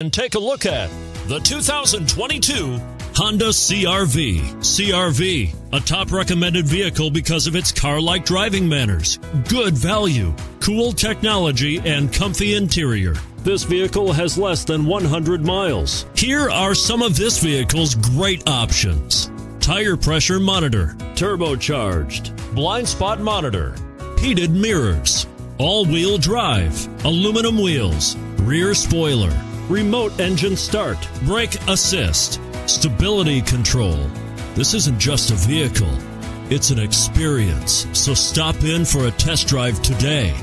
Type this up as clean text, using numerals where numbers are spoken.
And take a look at the 2022 Honda CR-V. CR-V, a top recommended vehicle because of its car-like driving manners, good value, cool technology, and comfy interior. This vehicle has less than 100 miles. Here are some of this vehicle's great options: tire pressure monitor, turbocharged, blind spot monitor, heated mirrors, all-wheel drive, aluminum wheels, rear spoiler, remote engine start, brake assist, stability control. This isn't just a vehicle, it's an experience. So stop in for a test drive today.